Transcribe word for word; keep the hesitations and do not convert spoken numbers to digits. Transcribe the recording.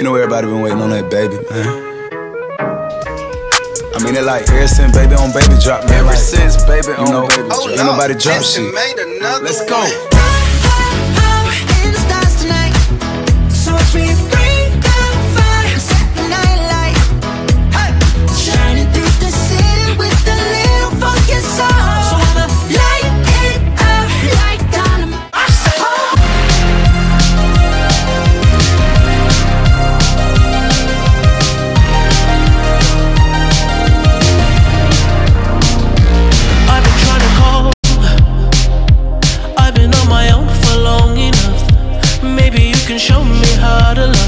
You know everybody been waiting on that baby, man. I mean it like ever since baby on baby drop, man. Ever like, since baby on know, baby drop. Ain't nobody drop shit. Let's go. Show me how to love.